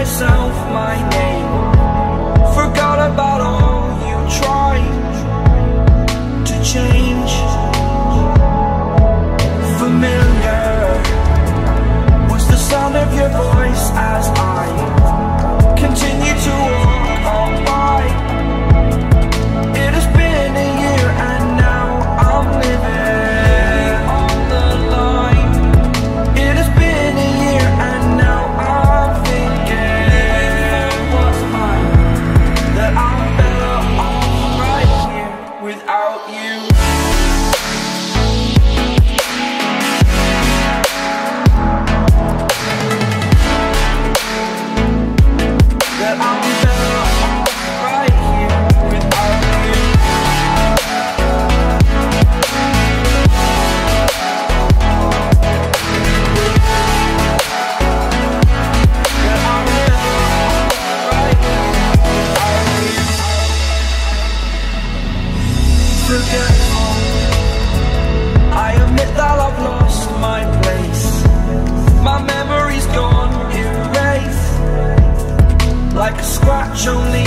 myself my name. Forgot about all you tried to change. Familiar was the sound of your voice as I continued to walk on by. It has been a year and now I'm living. Show me.